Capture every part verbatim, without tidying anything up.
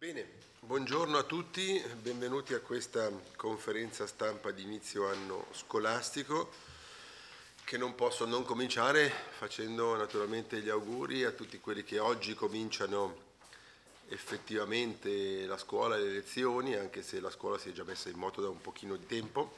Bene, buongiorno a tutti, benvenuti a questa conferenza stampa di inizio anno scolastico che non posso non cominciare facendo naturalmente gli auguri a tutti quelli che oggi cominciano effettivamente la scuola e le lezioni, anche se la scuola si è già messa in moto da un pochino di tempo,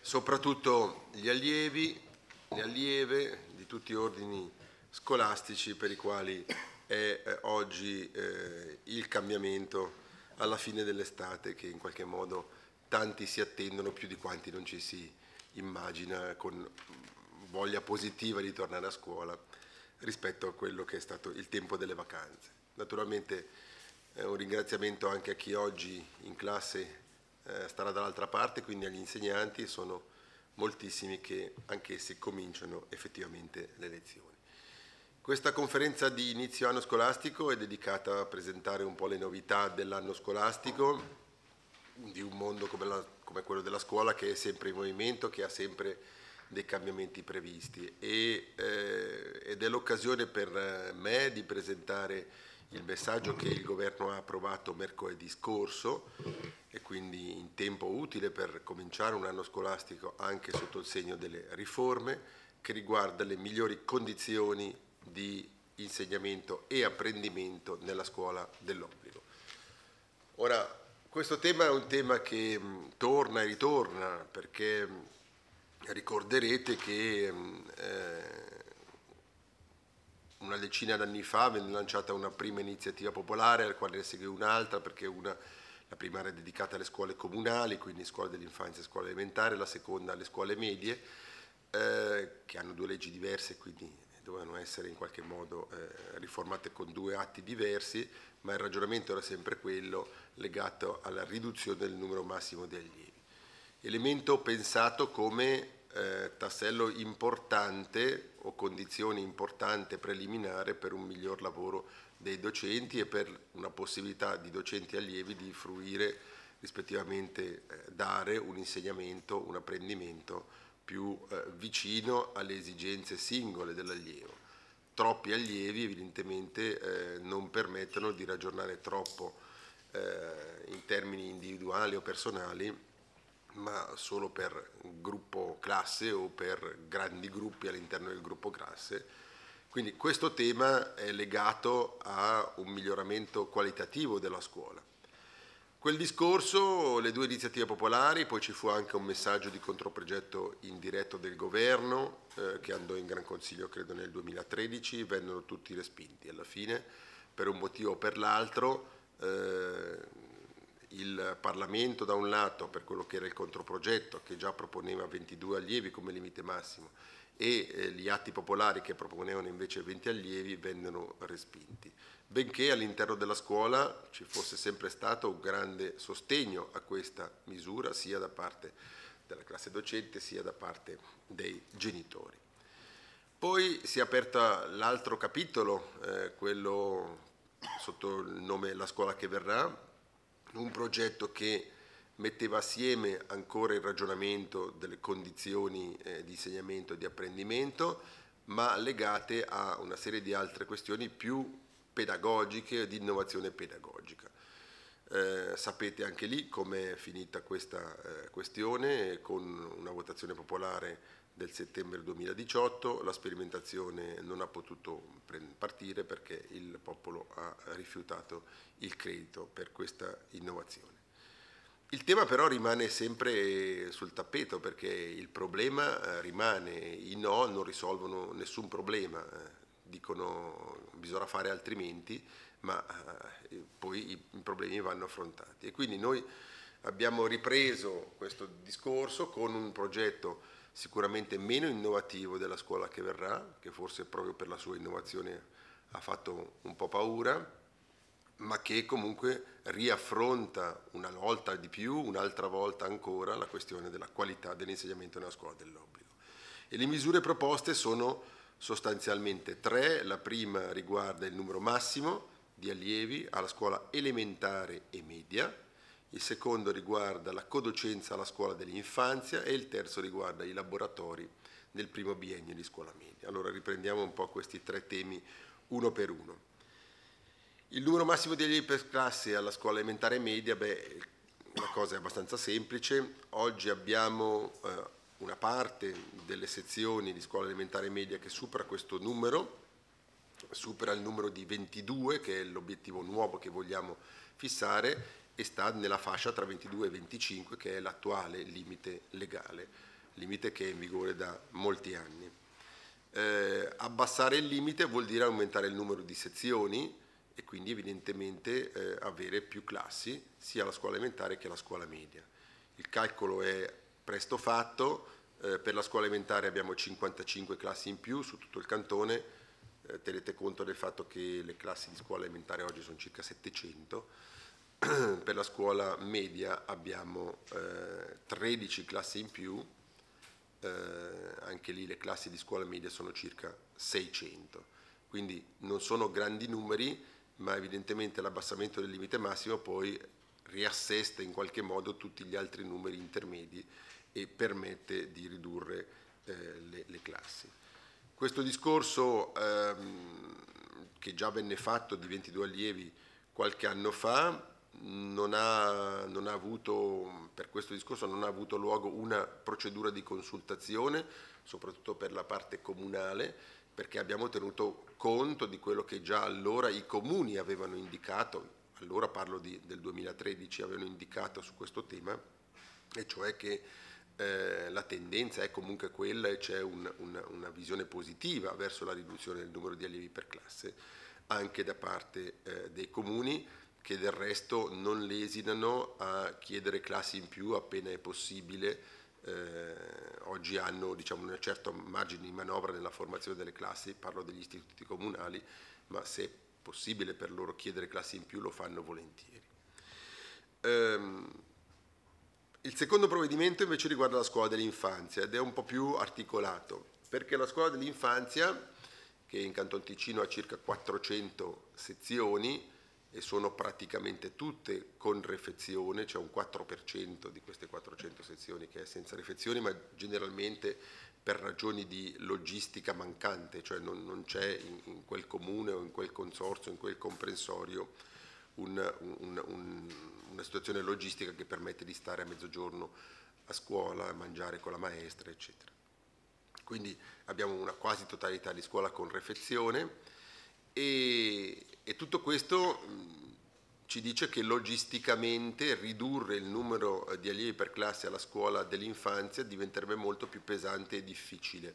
soprattutto gli allievi, le allieve di tutti gli ordini scolastici per i quali è eh, oggi eh, il cambiamento alla fine dell'estate che in qualche modo tanti si attendono più di quanti non ci si immagina con voglia positiva di tornare a scuola rispetto a quello che è stato il tempo delle vacanze. Naturalmente eh, un ringraziamento anche a chi oggi in classe eh, starà dall'altra parte, quindi agli insegnanti, sono moltissimi che anch'essi cominciano effettivamente le lezioni. Questa conferenza di inizio anno scolastico è dedicata a presentare un po' le novità dell'anno scolastico, di un mondo come, la, come quello della scuola che è sempre in movimento, che ha sempre dei cambiamenti previsti e, eh, ed è l'occasione per me di presentare il messaggio che il governo ha approvato mercoledì scorso e quindi in tempo utile per cominciare un anno scolastico anche sotto il segno delle riforme che riguarda le migliori condizioni di insegnamento e apprendimento nella scuola dell'obbligo. Ora, questo tema è un tema che mh, torna e ritorna perché mh, ricorderete che mh, eh, una decina d'anni fa venne lanciata una prima iniziativa popolare al quale ne segue un'altra perché una, la prima era dedicata alle scuole comunali, quindi scuole dell'infanzia e scuole elementari, la seconda alle scuole medie eh, che hanno due leggi diverse, quindi dovevano essere in qualche modo eh, riformate con due atti diversi, ma il ragionamento era sempre quello legato alla riduzione del numero massimo di allievi. Elemento pensato come eh, tassello importante o condizione importante preliminare per un miglior lavoro dei docenti e per una possibilità di docenti e allievi di fruire rispettivamente eh, dare un insegnamento, un apprendimento più eh, vicino alle esigenze singole dell'allievo. Troppi allievi evidentemente eh, non permettono di ragionare troppo eh, in termini individuali o personali, ma solo per gruppo classe o per grandi gruppi all'interno del gruppo classe. Quindi questo tema è legato a un miglioramento qualitativo della scuola. Quel discorso, le due iniziative popolari, poi ci fu anche un messaggio di controprogetto indiretto del governo eh, che andò in Gran Consiglio credo nel duemilatredici, vennero tutti respinti. Alla fine, per un motivo o per l'altro, eh, il Parlamento da un lato per quello che era il controprogetto che già proponeva ventidue allievi come limite massimo e eh, gli atti popolari che proponevano invece venti allievi vennero respinti. Benché all'interno della scuola ci fosse sempre stato un grande sostegno a questa misura, sia da parte della classe docente sia da parte dei genitori. Poi si è aperto l'altro capitolo, eh, quello sotto il nome La scuola che verrà, un progetto che metteva assieme ancora il ragionamento delle condizioni eh, di insegnamento e di apprendimento, ma legate a una serie di altre questioni più pedagogiche e di innovazione pedagogica. Eh, sapete anche lì come è finita questa eh, questione con una votazione popolare del settembre duemiladiciotto, la sperimentazione non ha potuto partire perché il popolo ha rifiutato il credito per questa innovazione. Il tema però rimane sempre sul tappeto perché il problema rimane, i no non risolvono nessun problema. Dicono bisogna fare altrimenti, ma eh, poi i, i problemi vanno affrontati. E quindi noi abbiamo ripreso questo discorso con un progetto sicuramente meno innovativo della scuola che verrà, che forse proprio per la sua innovazione ha fatto un po' paura, ma che comunque riaffronta una volta di più, un'altra volta ancora, la questione della qualità dell'insegnamento nella scuola dell'obbligo. E le misure proposte sono sostanzialmente tre, la prima riguarda il numero massimo di allievi alla scuola elementare e media, il secondo riguarda la codocenza alla scuola dell'infanzia e il terzo riguarda i laboratori del primo biennio di scuola media. Allora riprendiamo un po' questi tre temi uno per uno. Il numero massimo degli per classe alla scuola elementare e media, beh, la cosa è abbastanza semplice. Oggi abbiamo eh, una parte delle sezioni di scuola elementare e media che supera questo numero, supera il numero di ventidue, che è l'obiettivo nuovo che vogliamo fissare, e sta nella fascia tra ventidue e venticinque, che è l'attuale limite legale, limite che è in vigore da molti anni. Eh, abbassare il limite vuol dire aumentare il numero di sezioni e quindi evidentemente eh, avere più classi sia alla scuola elementare che alla scuola media. Il calcolo è presto fatto, eh, per la scuola elementare abbiamo cinquantacinque classi in più su tutto il cantone, eh, tenete conto del fatto che le classi di scuola elementare oggi sono circa settecento, per la scuola media abbiamo eh, tredici classi in più, eh, anche lì le classi di scuola media sono circa seicento, quindi non sono grandi numeri, ma evidentemente l'abbassamento del limite massimo poi riassesta in qualche modo tutti gli altri numeri intermedi e permette di ridurre eh, le, le classi. Questo discorso ehm, che già venne fatto di ventidue allievi qualche anno fa non ha, non ha avuto, per questo discorso non ha avuto luogo una procedura di consultazione, soprattutto per la parte comunale, perché abbiamo tenuto conto di quello che già allora i comuni avevano indicato, allora parlo di, del duemilatredici, avevano indicato su questo tema, e cioè che eh, la tendenza è comunque quella e c'è un, una, una visione positiva verso la riduzione del numero di allievi per classe, anche da parte eh, dei comuni, che del resto non lesinano a chiedere classi in più appena è possibile. Eh, oggi hanno, diciamo, una certa margine di manovra nella formazione delle classi, parlo degli istituti comunali, ma se è possibile per loro chiedere classi in più lo fanno volentieri. Eh, il secondo provvedimento invece riguarda la scuola dell'infanzia ed è un po' più articolato, perché la scuola dell'infanzia, che in Canton Ticino ha circa quattrocento sezioni e sono praticamente tutte con refezione, c'è un quattro per cento di queste quattrocento sezioni che è senza refezione, ma generalmente per ragioni di logistica mancante, cioè non, non c'è in, in quel comune o in quel consorzio, in quel comprensorio un, un, un, una situazione logistica che permette di stare a mezzogiorno a scuola, a mangiare con la maestra, eccetera. Quindi abbiamo una quasi totalità di scuola con refezione. E, e tutto questo mh, ci dice che logisticamente ridurre il numero di allievi per classe alla scuola dell'infanzia diventerebbe molto più pesante e difficile,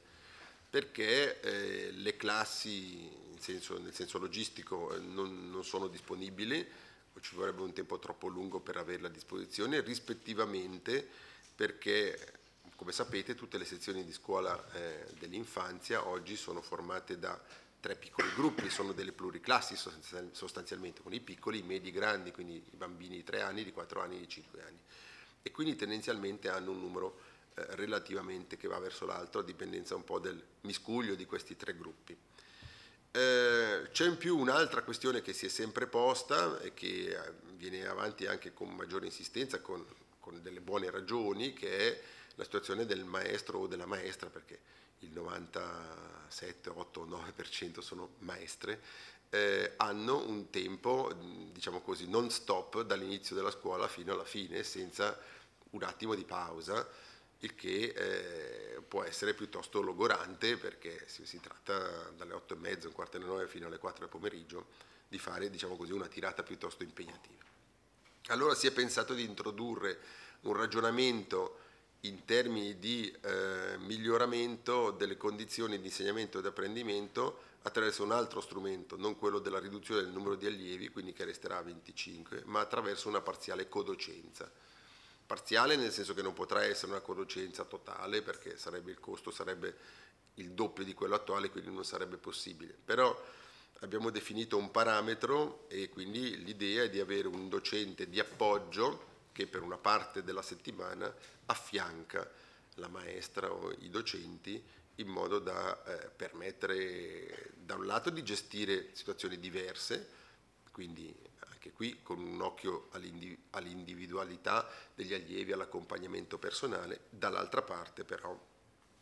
perché eh, le classi in senso, nel senso logistico non, non sono disponibili o ci vorrebbe un tempo troppo lungo per averla a disposizione, rispettivamente perché, come sapete, tutte le sezioni di scuola eh, dell'infanzia oggi sono formate da tre piccoli gruppi, sono delle pluriclassi sostanzialmente, con i piccoli, i medi, i grandi, quindi i bambini di tre anni, di quattro anni, di cinque anni, e quindi tendenzialmente hanno un numero eh, relativamente che va verso l'altro a dipendenza un po' del miscuglio di questi tre gruppi. Eh, c'è in più un'altra questione che si è sempre posta e che viene avanti anche con maggiore insistenza, con, con delle buone ragioni, che è la situazione del maestro o della maestra, perché il novantasette, otto, nove per cento sono maestre, eh, hanno un tempo, diciamo così, non stop dall'inizio della scuola fino alla fine, senza un attimo di pausa, il che eh, può essere piuttosto logorante, perché si, si tratta dalle otto e mezza, un quarto alle nove fino alle quattro del pomeriggio, di fare, diciamo così, una tirata piuttosto impegnativa. Allora si è pensato di introdurre un ragionamento in termini di eh, miglioramento delle condizioni di insegnamento ed apprendimento attraverso un altro strumento, non quello della riduzione del numero di allievi, quindi che resterà a venticinque, ma attraverso una parziale codocenza. Parziale nel senso che non potrà essere una codocenza totale, perché sarebbe il costo sarebbe il doppio di quello attuale, quindi non sarebbe possibile. Però abbiamo definito un parametro e quindi l'idea è di avere un docente di appoggio che per una parte della settimana affianca la maestra o i docenti, in modo da eh, permettere da un lato di gestire situazioni diverse, quindi anche qui con un occhio all'individualità degli allievi, all'accompagnamento personale, dall'altra parte però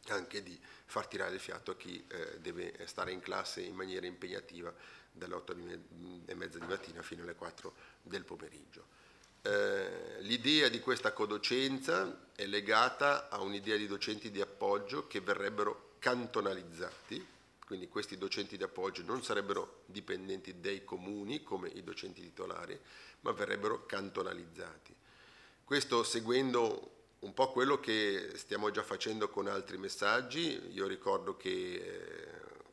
anche di far tirare il fiato a chi eh, deve stare in classe in maniera impegnativa dalle otto e mezza di mattina fino alle quattro del pomeriggio. Eh, l'idea di questa codocenza è legata a un'idea di docenti di appoggio che verrebbero cantonalizzati, quindi questi docenti di appoggio non sarebbero dipendenti dai comuni come i docenti titolari, ma verrebbero cantonalizzati. Questo seguendo un po' quello che stiamo già facendo con altri messaggi. Io ricordo che eh,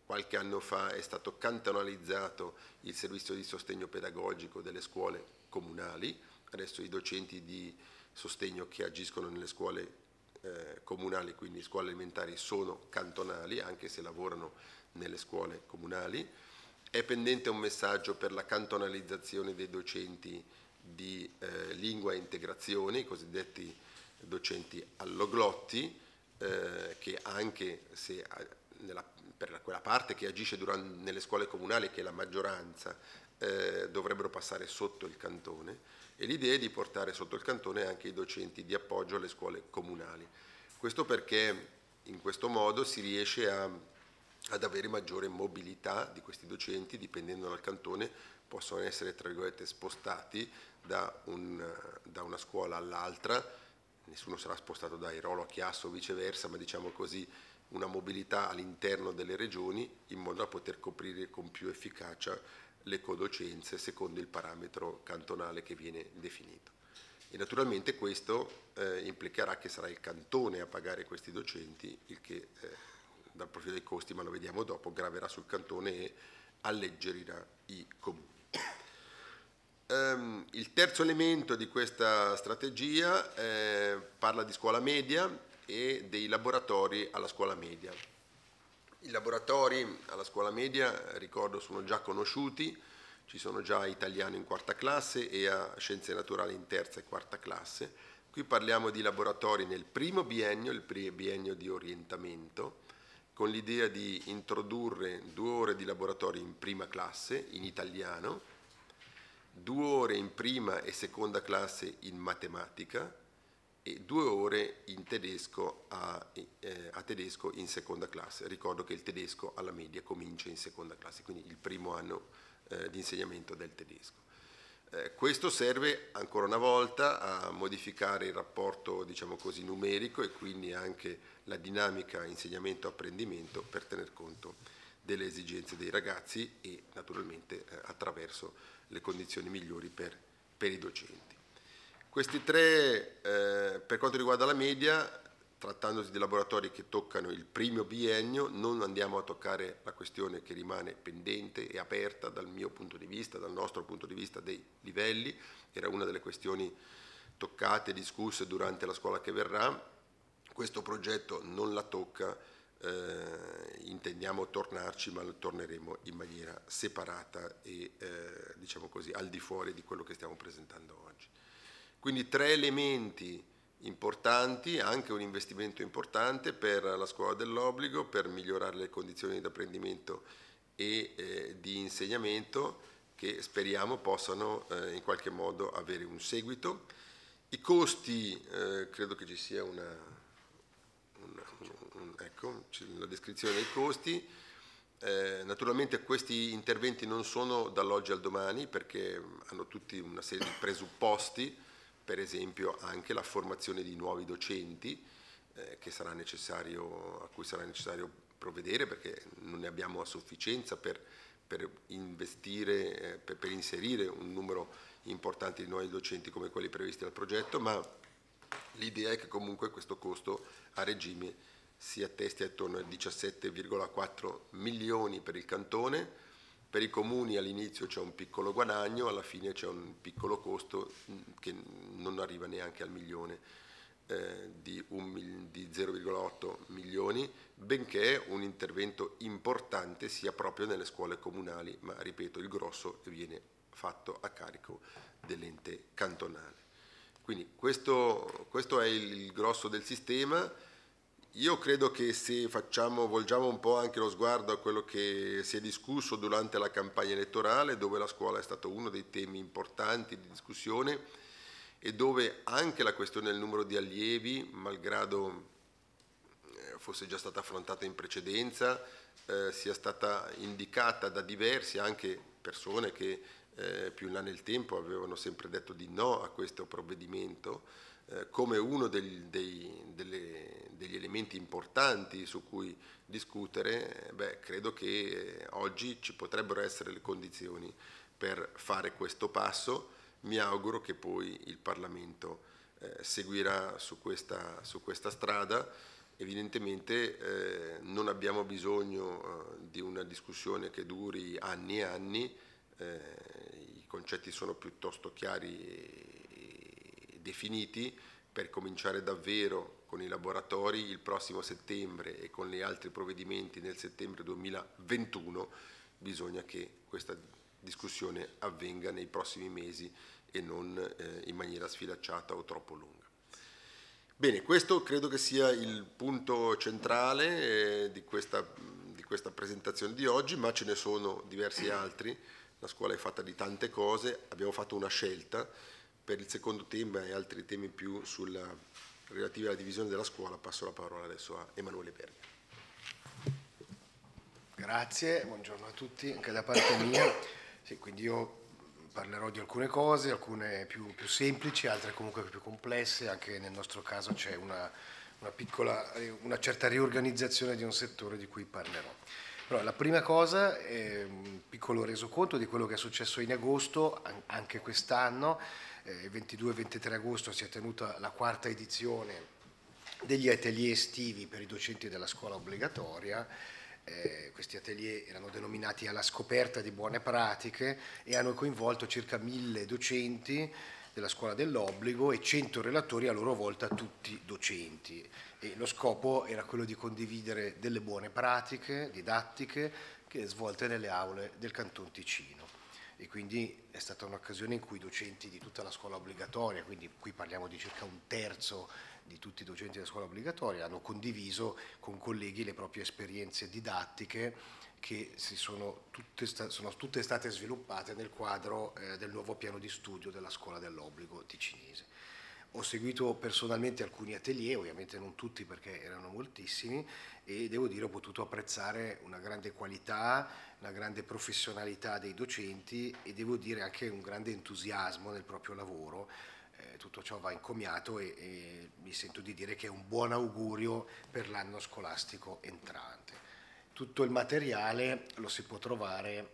qualche anno fa è stato cantonalizzato il servizio di sostegno pedagogico delle scuole comunali, adesso i docenti di sostegno che agiscono nelle scuole eh, comunali, quindi scuole elementari, sono cantonali, anche se lavorano nelle scuole comunali. È pendente un messaggio per la cantonalizzazione dei docenti di eh, lingua e integrazione, i cosiddetti docenti alloglotti, eh, che anche se nella, per quella parte che agisce durante, nelle scuole comunali, che è la maggioranza, eh, dovrebbero passare sotto il cantone, e l'idea è di portare sotto il cantone anche i docenti di appoggio alle scuole comunali. Questo perché in questo modo si riesce a, ad avere maggiore mobilità di questi docenti, dipendendo dal cantone possono essere, tra virgolette, spostati da, un, da una scuola all'altra. Nessuno sarà spostato da Airolo a Chiasso o viceversa, ma diciamo così una mobilità all'interno delle regioni in modo da poter coprire con più efficacia le codocenze secondo il parametro cantonale che viene definito. E naturalmente questo eh, implicherà che sarà il cantone a pagare questi docenti, il che eh, dal profilo dei costi, ma lo vediamo dopo, graverà sul cantone e alleggerirà i comuni. Um, il terzo elemento di questa strategia eh, parla di scuola media e dei laboratori alla scuola media. I laboratori alla scuola media, ricordo, sono già conosciuti, ci sono già italiano in quarta classe e a scienze naturali in terza e quarta classe. Qui parliamo di laboratori nel primo biennio, il biennio di orientamento, con l'idea di introdurre due ore di laboratori in prima classe in italiano, due ore in prima e seconda classe in matematica e due ore in tedesco a, eh, a tedesco in seconda classe. Ricordo che il tedesco alla media comincia in seconda classe, quindi il primo anno eh, di insegnamento del tedesco. Eh, questo serve ancora una volta a modificare il rapporto, diciamo così, numerico e quindi anche la dinamica insegnamento-apprendimento per tener conto delle esigenze dei ragazzi e naturalmente eh, attraverso le condizioni migliori per, per i docenti. Questi tre, eh, per quanto riguarda la media, trattandosi di laboratori che toccano il primo biennio, non andiamo a toccare la questione che rimane pendente e aperta dal mio punto di vista, dal nostro punto di vista dei livelli. Era una delle questioni toccate e discusse durante la scuola che verrà. Questo progetto non la tocca, Eh, intendiamo tornarci, ma torneremo in maniera separata e eh, diciamo così al di fuori di quello che stiamo presentando oggi. Quindi tre elementi importanti, anche un investimento importante per la scuola dell'obbligo, per migliorare le condizioni di apprendimento e eh, di insegnamento, che speriamo possano eh, in qualche modo avere un seguito. I costi, eh, credo che ci sia una... Ecco, la descrizione dei costi. Eh, naturalmente questi interventi non sono dall'oggi al domani, perché hanno tutti una serie di presupposti, per esempio anche la formazione di nuovi docenti eh, che sarà necessario, a cui sarà necessario provvedere, perché non ne abbiamo a sufficienza per, per investire, eh, per, per inserire un numero importante di nuovi docenti come quelli previsti dal progetto, ma l'idea è che comunque questo costo a regime si attesta attorno ai diciassette virgola quattro milioni per il cantone. Per i comuni all'inizio c'è un piccolo guadagno, alla fine c'è un piccolo costo che non arriva neanche al milione, eh, di, di zero virgola otto milioni, benché un intervento importante sia proprio nelle scuole comunali, ma ripeto, il grosso viene fatto a carico dell'ente cantonale. Quindi questo, questo è il grosso del sistema. Io credo che se facciamo, volgiamo un po' anche lo sguardo a quello che si è discusso durante la campagna elettorale, dove la scuola è stato uno dei temi importanti di discussione e dove anche la questione del numero di allievi, malgrado fosse già stata affrontata in precedenza, eh, sia stata indicata da diversi, anche persone che eh, più in là nel tempo avevano sempre detto di no a questo provvedimento, eh, come uno del, dei, delle, degli elementi importanti su cui discutere. Beh, credo che oggi ci potrebbero essere le condizioni per fare questo passo. Mi auguro che poi il Parlamento Eh, seguirà su questa, su questa strada. Evidentemente eh, non abbiamo bisogno eh, di una discussione che duri anni e anni, eh, i concetti sono piuttosto chiari e, e definiti per cominciare davvero con i laboratori il prossimo settembre e con gli altri provvedimenti nel settembre duemilaventuno. Bisogna che questa discussione avvenga nei prossimi mesi e non eh, in maniera sfilacciata o troppo lunga. Bene, questo credo che sia il punto centrale eh, di, questa, di questa presentazione di oggi, ma ce ne sono diversi altri. La scuola è fatta di tante cose, abbiamo fatto una scelta per il secondo tema e altri temi più sulla, relativi alla divisione della scuola. Passo la parola adesso a Emanuele Berger. Grazie, buongiorno a tutti, anche da parte mia. Sì, quindi io parlerò di alcune cose, alcune più, più semplici, altre comunque più complesse. Anche nel nostro caso c'è una, una piccola, una certa riorganizzazione di un settore di cui parlerò. Però la prima cosa è un piccolo resoconto di quello che è successo in agosto, anche quest'anno. Il ventidue e ventitré agosto si è tenuta la quarta edizione degli atelier estivi per i docenti della scuola obbligatoria. Eh, questi atelier erano denominati alla scoperta di buone pratiche e hanno coinvolto circa mille docenti della scuola dell'obbligo e cento relatori, a loro volta tutti docenti. E lo scopo era quello di condividere delle buone pratiche didattiche che svolte nelle aule del Canton Ticino. E quindi è stata un'occasione in cui i docenti di tutta la scuola obbligatoria, quindi qui parliamo di circa un terzo di tutti i docenti della scuola obbligatoria, hanno condiviso con colleghi le proprie esperienze didattiche che si sono, tutte sta, sono tutte state sviluppate nel quadro eh, del nuovo piano di studio della scuola dell'obbligo ticinese. Ho seguito personalmente alcuni atelier, ovviamente non tutti perché erano moltissimi, e devo dire ho potuto apprezzare una grande qualità, una grande professionalità dei docenti e devo dire anche un grande entusiasmo nel proprio lavoro. Tutto ciò va encomiato e, e mi sento di dire che è un buon augurio per l'anno scolastico entrante. Tutto il materiale lo si può trovare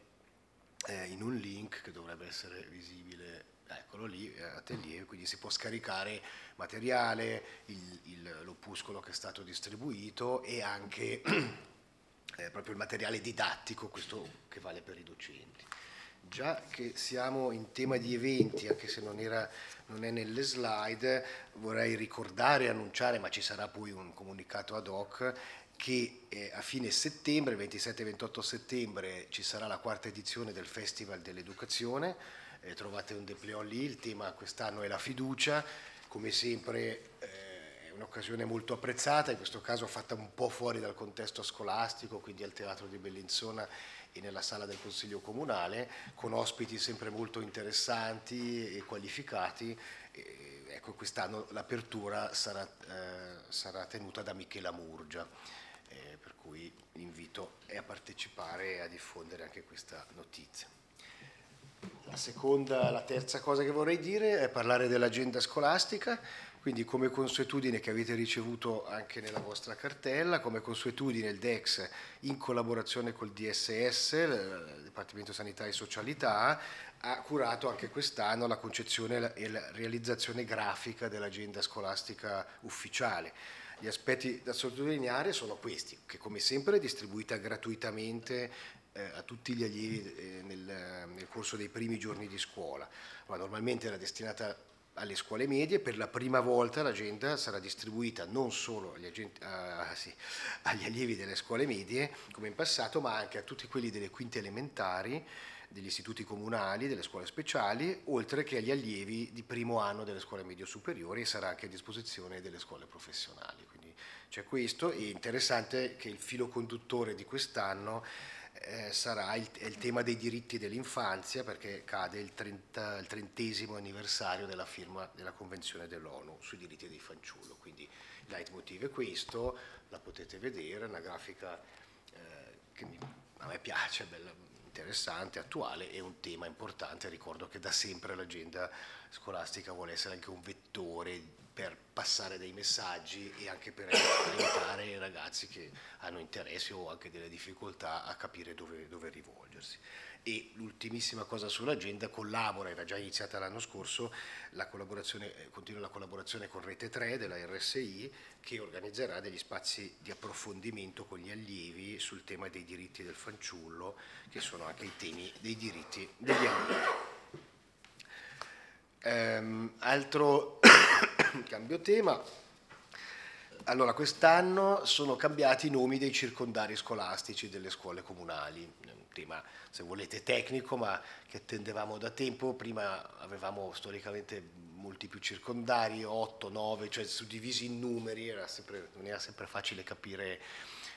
eh, in un link che dovrebbe essere visibile, eccolo lì, Atelier, quindi si può scaricare materiale, il, il, l'opuscolo che è stato distribuito e anche eh, proprio il materiale didattico, questo che vale per i docenti. Già che siamo in tema di eventi, anche se non, era, non è nelle slide, vorrei ricordare e annunciare, ma ci sarà poi un comunicato ad hoc, che eh, a fine settembre, ventisette e ventotto settembre, ci sarà la quarta edizione del Festival dell'Educazione. Eh, trovate un dépliant lì, il tema quest'anno è la fiducia, come sempre eh, è un'occasione molto apprezzata, in questo caso fatta un po' fuori dal contesto scolastico, quindi al Teatro di Bellinzona e nella sala del Consiglio Comunale, con ospiti sempre molto interessanti e qualificati. E, ecco, quest'anno l'apertura sarà, eh, sarà tenuta da Michela Murgia, eh, per cui l'invito è a partecipare e a diffondere anche questa notizia. La seconda, la terza cosa che vorrei dire è parlare dell'agenda scolastica. Quindi, come consuetudine che avete ricevuto anche nella vostra cartella, come consuetudine il D E X in collaborazione col D S S, il Dipartimento Sanità e Socialità, ha curato anche quest'anno la concezione e la realizzazione grafica dell'agenda scolastica ufficiale. Gli aspetti da sottolineare sono questi, che come sempre è distribuita gratuitamente a tutti gli allievi nel, nel corso dei primi giorni di scuola, ma normalmente era destinata alle scuole medie. Per la prima volta l'agenda sarà distribuita non solo agli, agenti, ah, sì, agli allievi delle scuole medie, come in passato, ma anche a tutti quelli delle quinte elementari, degli istituti comunali, delle scuole speciali, oltre che agli allievi di primo anno delle scuole medio superiori, e sarà anche a disposizione delle scuole professionali. Quindi c'è questo, e interessante che il filo conduttore di quest'anno eh, sarà il, il tema dei diritti dell'infanzia, perché cade il, trenta, il trentesimo anniversario della firma della Convenzione dell'ONU sui diritti dei fanciullo. Quindi il leitmotiv è questo, la potete vedere, è una grafica eh, che mi, a me piace, bella, interessante, attuale, è un tema importante. Ricordo che da sempre l'agenda scolastica vuole essere anche un vettore per passare dei messaggi e anche per aiutare i ragazzi che hanno interessi o anche delle difficoltà a capire dove, dove rivolgersi. E l'ultimissima cosa sull'agenda, collabora, era già iniziata l'anno scorso, la collaborazione, continua la collaborazione con Rete tre della R S I, che organizzerà degli spazi di approfondimento con gli allievi sul tema dei diritti del fanciullo, che sono anche i temi dei diritti degli allievi. Um, altro cambio tema. Allora, quest'anno sono cambiati i nomi dei circondari scolastici delle scuole comunali, un tema, se volete, tecnico, ma che attendevamo da tempo. Prima avevamo storicamente molti più circondari, otto, nove, cioè suddivisi in numeri, era sempre, non era sempre facile capire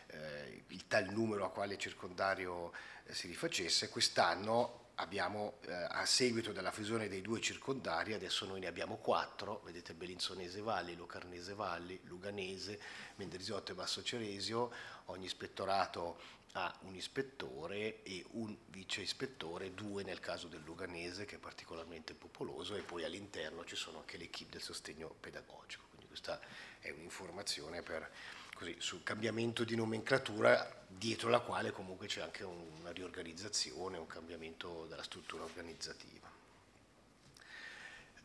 eh, il tal numero a quale circondario eh, si rifacesse. Quest'anno abbiamo, eh, a seguito della fusione dei due circondari, adesso noi ne abbiamo quattro, vedete Bellinzonese Valli, Locarnese Valli, Luganese, Mendrisiotto e Basso Ceresio. Ogni ispettorato ha un ispettore e un vice ispettore, due nel caso del Luganese che è particolarmente popoloso, e poi all'interno ci sono anche le equip del sostegno pedagogico. Quindi questa è un'informazione per... così, sul cambiamento di nomenclatura, dietro la quale comunque c'è anche una riorganizzazione, un cambiamento della struttura organizzativa.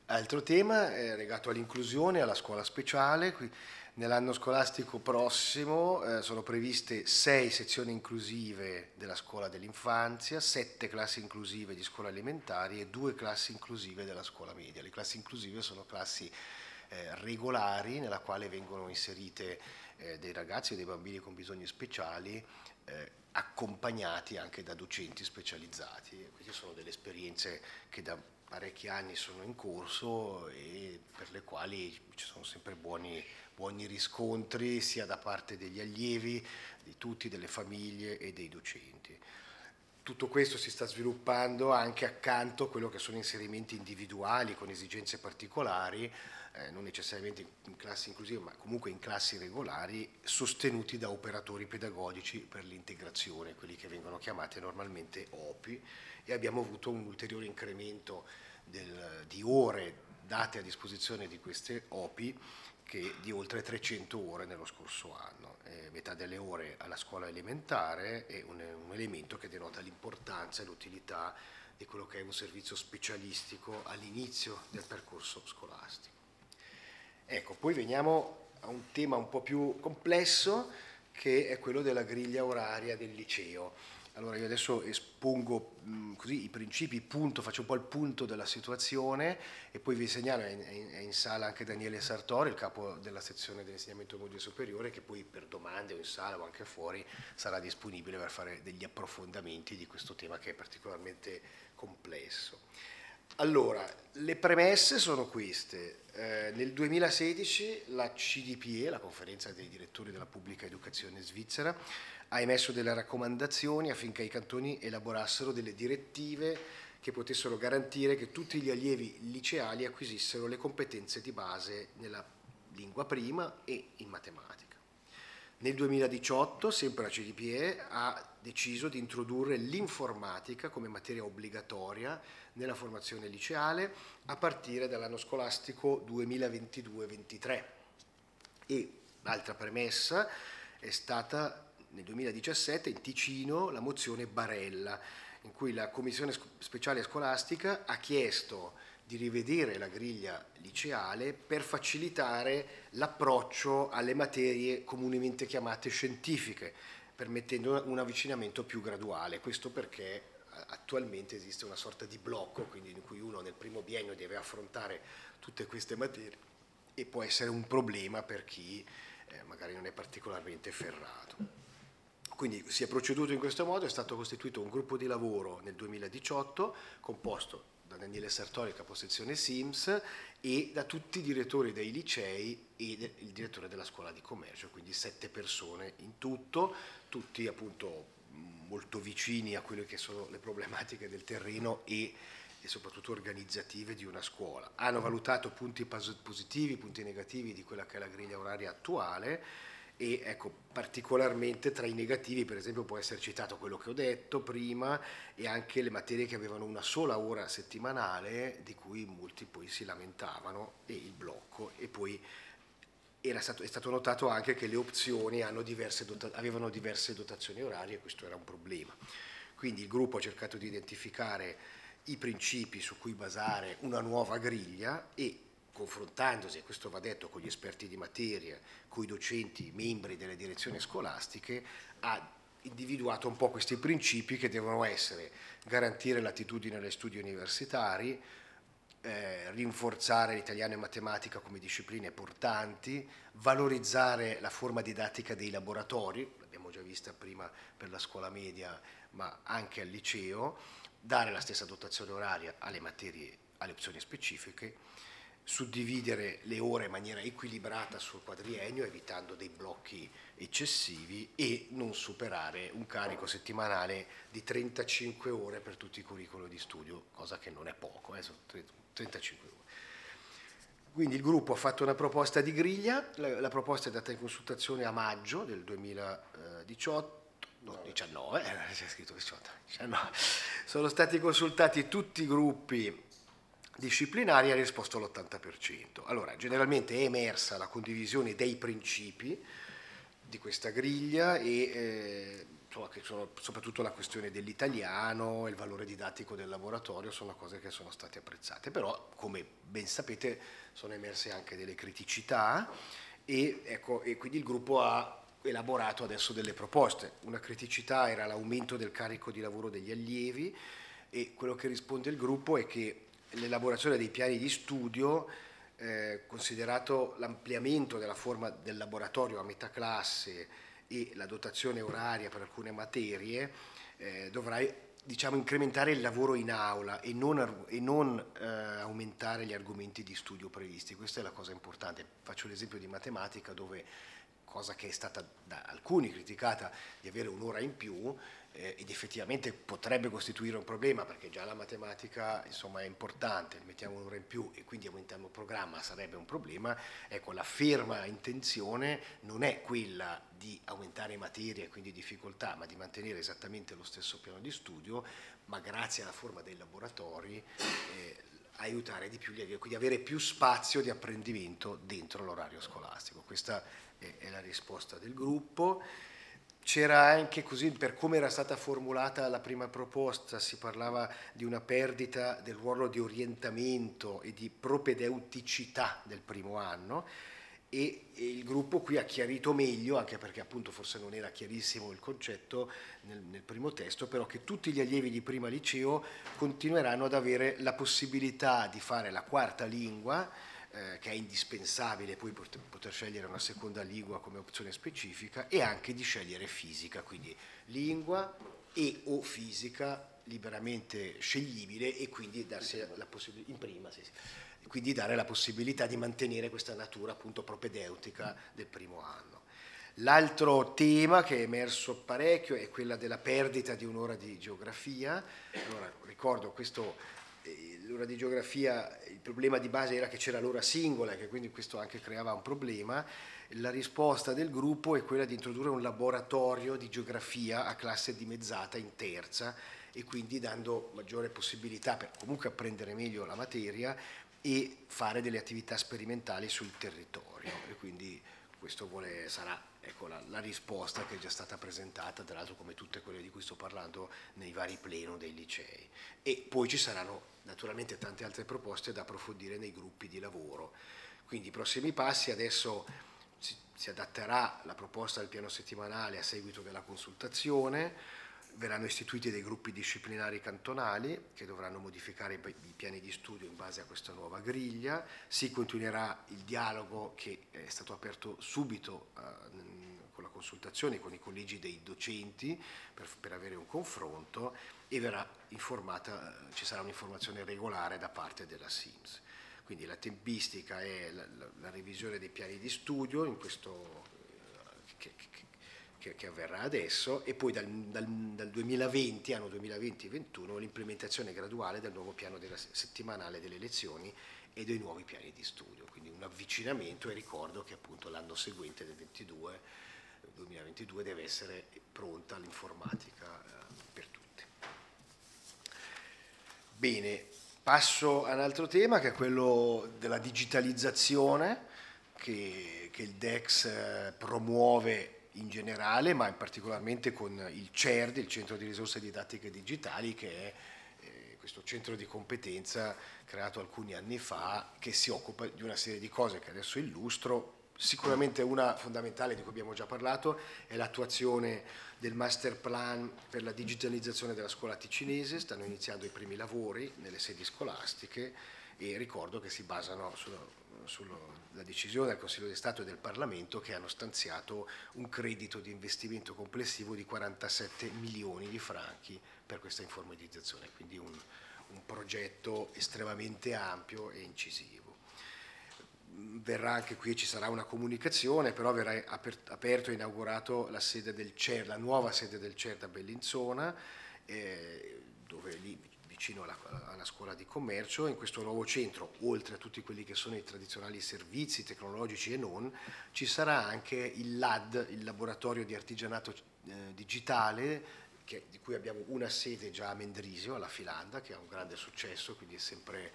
Altro tema è legato all'inclusione, alla scuola speciale. Nell'anno scolastico prossimo eh, sono previste sei sezioni inclusive della scuola dell'infanzia, sette classi inclusive di scuola elementari e due classi inclusive della scuola media. Le classi inclusive sono classi eh, regolari, nella quale vengono inserite dei ragazzi e dei bambini con bisogni speciali, eh, accompagnati anche da docenti specializzati. Queste sono delle esperienze che da parecchi anni sono in corso e per le quali ci sono sempre buoni, buoni riscontri, sia da parte degli allievi, di tutti, delle famiglie e dei docenti. Tutto questo si sta sviluppando anche accanto a quello che sono inserimenti individuali con esigenze particolari, Eh, non necessariamente in classi inclusive, ma comunque in classi regolari, sostenuti da operatori pedagogici per l'integrazione, quelli che vengono chiamati normalmente O P I, e abbiamo avuto un ulteriore incremento del, di ore date a disposizione di queste O P I, che di oltre trecento ore nello scorso anno, eh, metà delle ore alla scuola elementare, è un, un elemento che denota l'importanza e l'utilità di quello che è un servizio specialistico all'inizio del percorso scolastico. Ecco, poi veniamo a un tema un po' più complesso, che è quello della griglia oraria del liceo. Allora, io adesso espongo mh, così i principi, punto, faccio un po' il punto della situazione, e poi vi segnalo, è in, è in sala anche Daniele Sartori, il capo della sezione dell'insegnamento medio superiore, che poi per domande o in sala o anche fuori sarà disponibile per fare degli approfondimenti di questo tema che è particolarmente complesso. Allora, le premesse sono queste. Eh, nel duemilasedici la C D P E, la Conferenza dei Direttori della Pubblica Educazione Svizzera, ha emesso delle raccomandazioni affinché i cantoni elaborassero delle direttive che potessero garantire che tutti gli allievi liceali acquisissero le competenze di base nella lingua prima e in matematica. Nel duemiladiciotto, sempre la C D P E ha deciso di introdurre l'informatica come materia obbligatoria nella formazione liceale a partire dall'anno scolastico duemilaventidue ventitré. E l'altra premessa è stata nel duemiladiciassette in Ticino la mozione Barella, in cui la Commissione Speciale Scolastica ha chiesto di rivedere la griglia liceale per facilitare l'approccio alle materie comunemente chiamate scientifiche, permettendo un avvicinamento più graduale. Questo perché attualmente esiste una sorta di blocco, quindi in cui uno nel primo biennio deve affrontare tutte queste materie, e può essere un problema per chi eh, magari non è particolarmente ferrato. Quindi si è proceduto in questo modo, è stato costituito un gruppo di lavoro nel duemiladiciotto, composto da Daniele Sartori, caposezione SIMS, e da tutti i direttori dei licei e il direttore della scuola di commercio, quindi sette persone in tutto, tutti appunto molto vicini a quelle che sono le problematiche del terreno e, e soprattutto organizzative di una scuola. Hanno valutato punti positivi, punti negativi di quella che è la griglia oraria attuale e ecco, particolarmente tra i negativi per esempio può essere citato quello che ho detto prima e anche le materie che avevano una sola ora settimanale di cui molti poi si lamentavano e il blocco e poi era stato, è stato notato anche che le opzioni hanno diverse avevano diverse dotazioni orarie e questo era un problema. Quindi il gruppo ha cercato di identificare i principi su cui basare una nuova griglia e confrontandosi, e questo va detto, con gli esperti di materia, con i docenti, membri delle direzioni scolastiche, ha individuato un po' questi principi che devono essere garantire l'attitudine agli studi universitari, Eh, rinforzare l'italiano e matematica come discipline portanti, valorizzare la forma didattica dei laboratori, l'abbiamo già vista prima per la scuola media ma anche al liceo, dare la stessa dotazione oraria alle materie, alle opzioni specifiche, suddividere le ore in maniera equilibrata sul quadriennio evitando dei blocchi eccessivi e non superare un carico settimanale di trentacinque ore per tutti i curriculum di studio, cosa che non è poco, eh, sono trentacinque ore. Quindi il gruppo ha fatto una proposta di griglia, la, la proposta è data in consultazione a maggio del duemiladiciotto, no, diciannove, eh, c'è scritto diciotto, diciannove, sono stati consultati tutti i gruppi disciplinari ha risposto all'ottanta per cento. Allora, generalmente è emersa la condivisione dei principi di questa griglia e eh, insomma, che sono, soprattutto la questione dell'italiano e il valore didattico del laboratorio sono cose che sono state apprezzate, però come ben sapete sono emerse anche delle criticità e, ecco, e quindi il gruppo ha elaborato adesso delle proposte. Una criticità era l'aumento del carico di lavoro degli allievi e quello che risponde il gruppo è che l'elaborazione dei piani di studio, eh, considerato l'ampliamento della forma del laboratorio a metà classe e la dotazione oraria per alcune materie, eh, dovrà diciamo, incrementare il lavoro in aula e non, e non eh, aumentare gli argomenti di studio previsti. Questa è la cosa importante. Faccio l'esempio di matematica dove, cosa che è stata da alcuni criticata, di avere un'ora in più, eh, ed effettivamente potrebbe costituire un problema perché già la matematica insomma, è importante, mettiamo un'ora in più e quindi aumentiamo il programma, sarebbe un problema. Ecco, la ferma intenzione non è quella di aumentare materie e quindi difficoltà, ma di mantenere esattamente lo stesso piano di studio, ma grazie alla forma dei laboratori eh, aiutare di più gli allievi, quindi avere più spazio di apprendimento dentro l'orario scolastico. Questa è la risposta del gruppo. C'era anche così, per come era stata formulata la prima proposta, si parlava di una perdita del ruolo di orientamento e di propedeuticità del primo anno e, e il gruppo qui ha chiarito meglio, anche perché appunto forse non era chiarissimo il concetto nel, nel primo testo, però che tutti gli allievi di prima liceo continueranno ad avere la possibilità di fare la quarta lingua, che è indispensabile poi poter scegliere una seconda lingua come opzione specifica e anche di scegliere fisica, quindi lingua e o fisica liberamente sceglibile e quindi darsi la possibilità in prima, sì, sì. Quindi dare la possibilità di mantenere questa natura appunto propedeutica del primo anno. L'altro tema che è emerso parecchio è quella della perdita di un'ora di geografia. Allora, ricordo questo. L'ora di geografia, il problema di base era che c'era l'ora singola, che quindi questo anche creava un problema. La risposta del gruppo è quella di introdurre un laboratorio di geografia a classe dimezzata in terza e quindi dando maggiore possibilità per comunque apprendere meglio la materia e fare delle attività sperimentali sul territorio. E quindi questo vuole, sarà ecco, la, la risposta che è già stata presentata, tra l'altro come tutte quelle di cui sto parlando, nei vari plenum dei licei. E poi ci saranno naturalmente tante altre proposte da approfondire nei gruppi di lavoro. Quindi i prossimi passi, adesso si, si adatterà la proposta del piano settimanale a seguito della consultazione, verranno istituiti dei gruppi disciplinari cantonali che dovranno modificare i piani di studio in base a questa nuova griglia, si continuerà il dialogo che è stato aperto subito eh, con la consultazione con i collegi dei docenti per, per avere un confronto e verrà informata, ci sarà un'informazione regolare da parte della SIMS. Quindi la tempistica è la, la, la revisione dei piani di studio in questo, eh, che, che, che, che avverrà adesso, e poi dal, dal, dal duemilaventi, anno duemilaventi ventuno, l'implementazione graduale del nuovo piano della settimanale delle lezioni e dei nuovi piani di studio, quindi un avvicinamento, e ricordo che appunto l'anno seguente del ventidue duemilaventidue deve essere pronta l'informatica eh, per tutti. Bene, passo ad un altro tema che è quello della digitalizzazione che, che il D E X eh, promuove in generale, ma in particolarmente con il CERD, il Centro di Risorse Didattiche Digitali, che è eh, questo centro di competenza creato alcuni anni fa, che si occupa di una serie di cose che adesso illustro. Sicuramente una fondamentale, di cui abbiamo già parlato, è l'attuazione del master plan per la digitalizzazione della scuola ticinese. Stanno iniziando i primi lavori nelle sedi scolastiche e ricordo che si basano sulla decisione del Consiglio di Stato e del Parlamento, che hanno stanziato un credito di investimento complessivo di quarantasette milioni di franchi per questa informatizzazione, quindi un, un progetto estremamente ampio e incisivo. Verrà anche qui, ci sarà una comunicazione, però verrà aperto e inaugurato la sede del CERD, la nuova sede del CERD a Bellinzona, eh, dove lì vicino alla, alla scuola di commercio. In questo nuovo centro, oltre a tutti quelli che sono i tradizionali servizi tecnologici e non, ci sarà anche il LAD, il laboratorio di artigianato eh, digitale, che, di cui abbiamo una sede già a Mendrisio, alla Filanda, che ha un grande successo, quindi è sempre...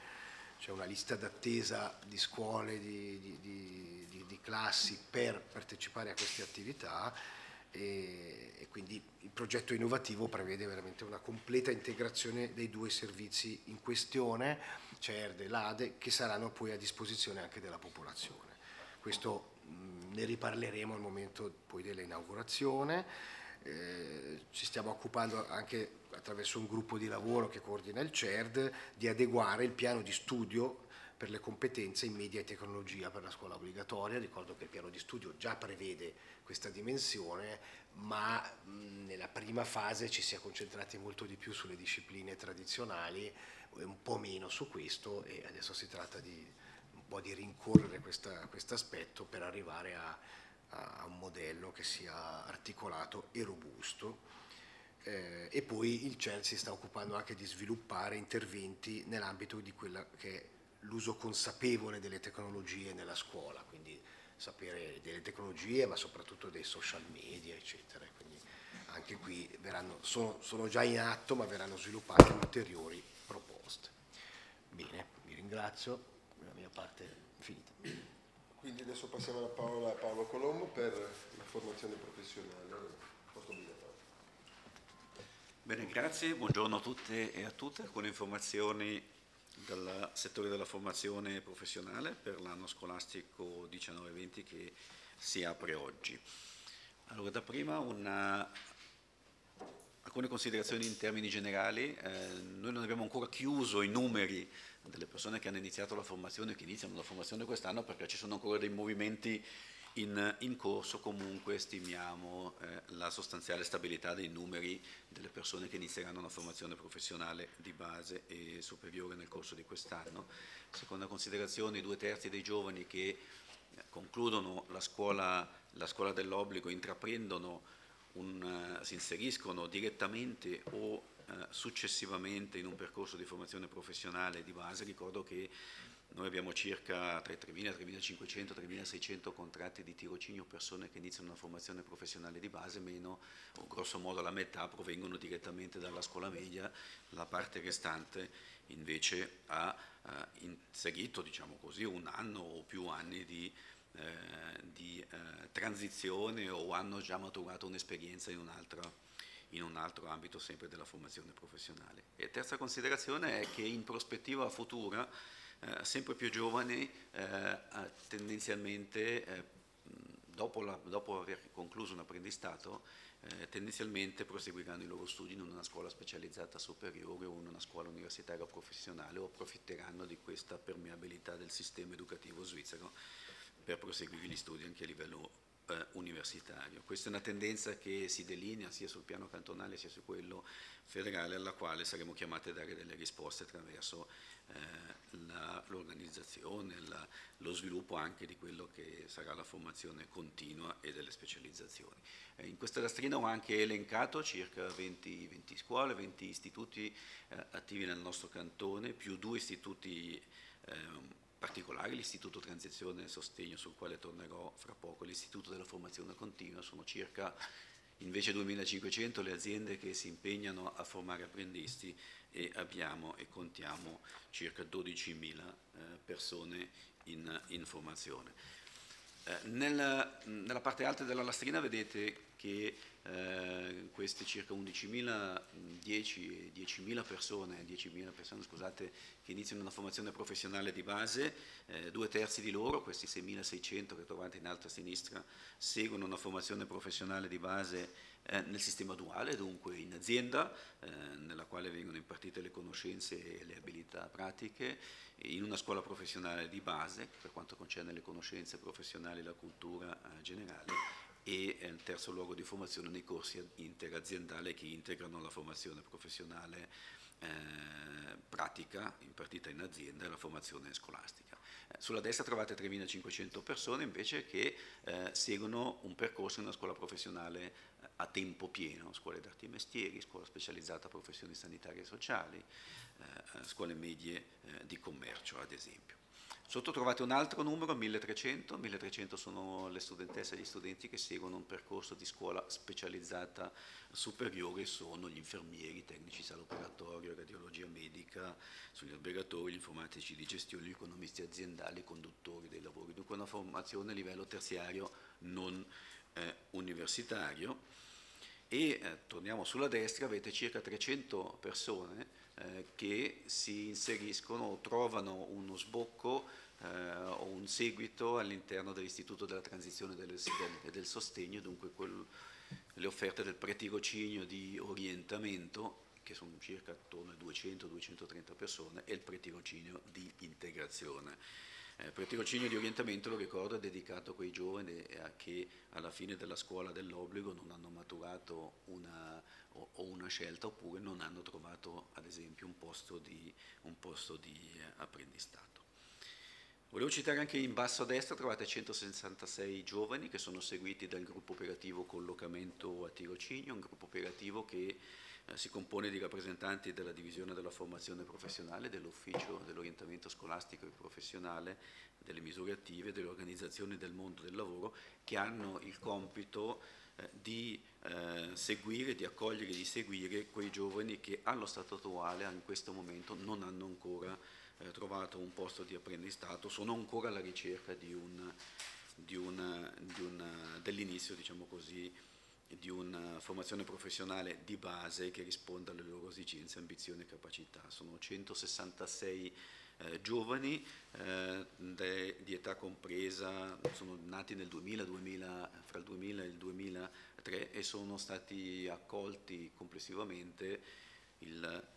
c'è una lista d'attesa di scuole, di, di, di, di, di classi per partecipare a queste attività, e, e quindi il progetto innovativo prevede veramente una completa integrazione dei due servizi in questione, CERD e LADE, che saranno poi a disposizione anche della popolazione. Questo mh, ne riparleremo al momento poi dell'inaugurazione. Eh, ci stiamo occupando anche, attraverso un gruppo di lavoro che coordina il CERD, di adeguare il piano di studio per le competenze in media e tecnologia per la scuola obbligatoria. Ricordo che il piano di studio già prevede questa dimensione, ma mh, nella prima fase ci si è concentrati molto di più sulle discipline tradizionali e un po' meno su questo, e adesso si tratta di un po' di rincorrere questo aspetto per arrivare a a un modello che sia articolato e robusto. Eh, e poi il CERD si sta occupando anche di sviluppare interventi nell'ambito di quella che è l'uso consapevole delle tecnologie nella scuola, quindi sapere delle tecnologie, ma soprattutto dei social media, eccetera. Quindi anche qui verranno, sono, sono già in atto, ma verranno sviluppate ulteriori proposte. Bene, vi ringrazio, la mia parte è finita. Quindi adesso passiamo la parola a Paolo Colombo per la formazione professionale post obbligatorio. Bene, grazie, buongiorno a tutte e a tutte, con informazioni dal settore della formazione professionale per l'anno scolastico diciannove venti che si apre oggi. Allora, da prima una, alcune considerazioni in termini generali. Eh, noi non abbiamo ancora chiuso i numeri delle persone che hanno iniziato la formazione, che iniziano la formazione quest'anno, perché ci sono ancora dei movimenti in, in corso. Comunque stimiamo eh, la sostanziale stabilità dei numeri delle persone che inizieranno la formazione professionale di base e superiore nel corso di quest'anno. Seconda considerazione, i due terzi dei giovani che concludono la scuola, la scuola dell'obbligo intraprendono, un, uh, si inseriscono direttamente o successivamente in un percorso di formazione professionale di base. Ricordo che noi abbiamo circa tra i tremila, tremilacinquecento, tremilaseicento contratti di tirocinio, persone che iniziano una formazione professionale di base, meno o grosso modo la metà provengono direttamente dalla scuola media, la parte restante invece ha eh, inserito, diciamo così, un anno o più anni di eh, di eh, transizione, o hanno già maturato un'esperienza in un'altra in un altro ambito sempre della formazione professionale. E terza considerazione è che in prospettiva futura eh, sempre più giovani eh, tendenzialmente eh, dopo, la, dopo aver concluso un apprendistato eh, tendenzialmente proseguiranno i loro studi in una scuola specializzata superiore o in una scuola universitaria professionale, o approfitteranno di questa permeabilità del sistema educativo svizzero per proseguire gli studi anche a livello eh, universitario. Questa è una tendenza che si delinea sia sul piano cantonale sia su quello federale, alla quale saremo chiamati a dare delle risposte attraverso eh, l'organizzazione, lo sviluppo anche di quello che sarà la formazione continua e delle specializzazioni. Eh, in questa lastrina ho anche elencato circa venti, venti scuole, venti istituti eh, attivi nel nostro cantone, più due istituti eh, particolari, l'Istituto Transizione e Sostegno, sul quale tornerò fra poco, l'Istituto della Formazione Continua. Sono circa invece duemilacinquecento le aziende che si impegnano a formare apprendisti e abbiamo e contiamo circa dodicimila eh, persone in, in formazione. Eh, nella, nella parte alta della lastrina vedete che eh, queste circa diecimila persone, diecimila persone scusate, che iniziano una formazione professionale di base, eh, due terzi di loro, questi seimilaseicento che trovate in alto a sinistra, seguono una formazione professionale di base eh, nel sistema duale, dunque in azienda, eh, nella quale vengono impartite le conoscenze e le abilità pratiche, in una scuola professionale di base, per quanto concerne le conoscenze professionali e la cultura eh, generale, e in terzo luogo di formazione nei corsi interaziendali che integrano la formazione professionale eh, pratica impartita in azienda e la formazione scolastica. Eh, sulla destra trovate tremilacinquecento persone invece che eh, seguono un percorso in una scuola professionale eh, a tempo pieno, scuole d'arti e mestieri, scuola specializzata professioni sanitarie e sociali, eh, scuole medie eh, di commercio ad esempio. Sotto trovate un altro numero, milletrecento, milletrecento sono le studentesse e gli studenti che seguono un percorso di scuola specializzata superiore, sono gli infermieri, i tecnici saloperatorio, radiologia medica, sugli albergatori, gli informatici di gestione, gli economisti aziendali, i conduttori dei lavori, dunque una formazione a livello terziario non eh, universitario. E eh, torniamo sulla destra, avete circa trecento persone eh, che si inseriscono o trovano uno sbocco eh, o un seguito all'interno dell'Istituto della Transizione e del Sostegno, dunque quel, le offerte del pretirocinio di orientamento, che sono circa attorno a duecento duecentotrenta persone, e il pretirocinio di integrazione. Eh, per il tirocinio di orientamento, lo ricordo, è dedicato a quei giovani che alla fine della scuola dell'obbligo non hanno maturato una, o, o una scelta oppure non hanno trovato ad esempio un posto di, un posto di eh, apprendistato. Volevo citare anche in basso a destra trovate centosessantasei giovani che sono seguiti dal gruppo operativo collocamento a tirocinio, un gruppo operativo che si compone di rappresentanti della divisione della formazione professionale, dell'ufficio dell'orientamento scolastico e professionale, delle misure attive, delle organizzazioni del mondo del lavoro, che hanno il compito eh, di eh, seguire, di accogliere e di seguire quei giovani che allo stato attuale, in questo momento, non hanno ancora eh, trovato un posto di apprendistato, sono ancora alla ricerca di un, di una, di una, dell'inizio, diciamo così, di una formazione professionale di base che risponda alle loro esigenze, ambizioni e capacità. Sono centosessantasei eh, giovani eh, de, di età compresa, sono nati nel duemila, duemila, fra il duemila e il duemilatré, e sono stati accolti complessivamente il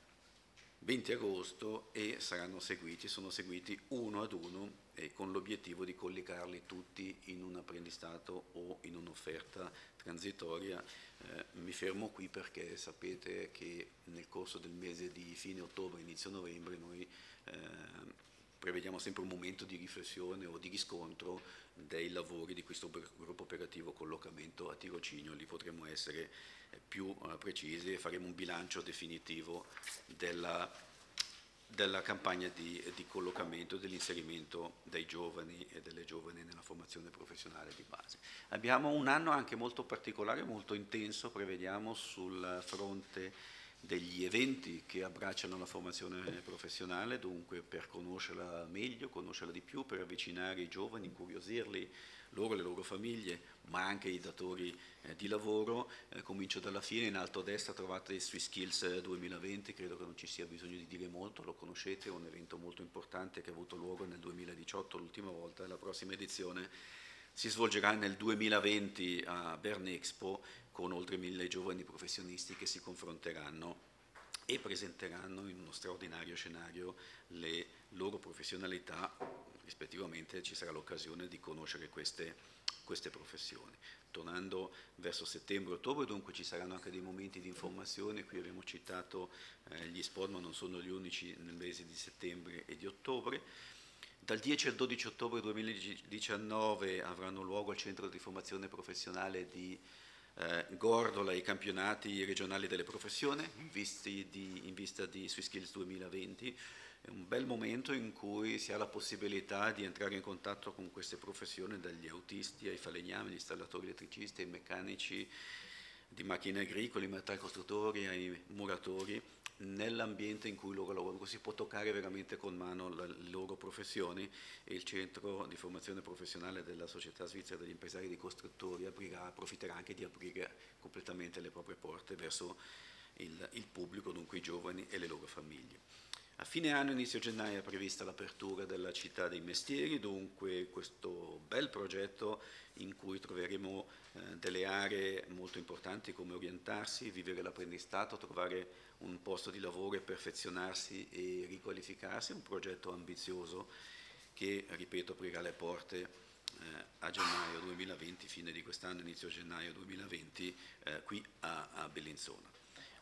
venti agosto e saranno seguiti, sono seguiti uno ad uno e con l'obiettivo di collocarli tutti in un apprendistato o in un'offerta transitoria. Eh, mi fermo qui perché sapete che nel corso del mese di fine ottobre, inizio novembre, noi eh, prevediamo sempre un momento di riflessione o di riscontro dei lavori di questo gruppo operativo collocamento a tirocinio. Lì potremo essere più precisi e faremo un bilancio definitivo della, della campagna di, di collocamento e dell'inserimento dei giovani e delle giovani nella formazione professionale di base. Abbiamo un anno anche molto particolare, molto intenso, prevediamo sul fronte degli eventi che abbracciano la formazione professionale, dunque per conoscerla meglio, conoscerla di più, per avvicinare i giovani, incuriosirli, loro, le loro famiglie, ma anche i datori eh, di lavoro. Eh, comincio dalla fine, in alto a destra trovate il SwissSkills duemilaventi, credo che non ci sia bisogno di dire molto, lo conoscete, è un evento molto importante che ha avuto luogo nel duemiladiciotto, l'ultima volta, e la prossima edizione si svolgerà nel duemilaventi a Bern Expo, con oltre mille giovani professionisti che si confronteranno e presenteranno in uno straordinario scenario le loro professionalità, rispettivamente ci sarà l'occasione di conoscere queste queste professioni. Tornando verso settembre-ottobre, dunque, ci saranno anche dei momenti di informazione. Qui abbiamo citato eh, gli sport, ma non sono gli unici nel mese di settembre e di ottobre. Dal dieci al dodici ottobre duemiladiciannove avranno luogo al Centro di Formazione Professionale di eh, Gordola i campionati regionali delle professioni visti di, in vista di SwissSkills duemilaventi. È un bel momento in cui si ha la possibilità di entrare in contatto con queste professioni, dagli autisti ai falegnami, agli installatori elettricisti, ai meccanici di macchine agricole, ai metalcostruttori, ai muratori, nell'ambiente in cui loro lavorano. Si può toccare veramente con mano le loro professioni, e il Centro di Formazione Professionale della Società Svizzera degli Impresari dei Costruttori aprirà, approfitterà anche di aprire completamente le proprie porte verso il, il pubblico, dunque i giovani e le loro famiglie. A fine anno, inizio gennaio, è prevista l'apertura della Città dei Mestieri, dunque questo bel progetto in cui troveremo eh, delle aree molto importanti come orientarsi, vivere l'apprendistato, trovare un posto di lavoro e perfezionarsi e riqualificarsi. Un progetto ambizioso che, ripeto, aprirà le porte eh, a gennaio duemilaventi, fine di quest'anno, inizio gennaio duemilaventi, eh, qui a, a Bellinzona.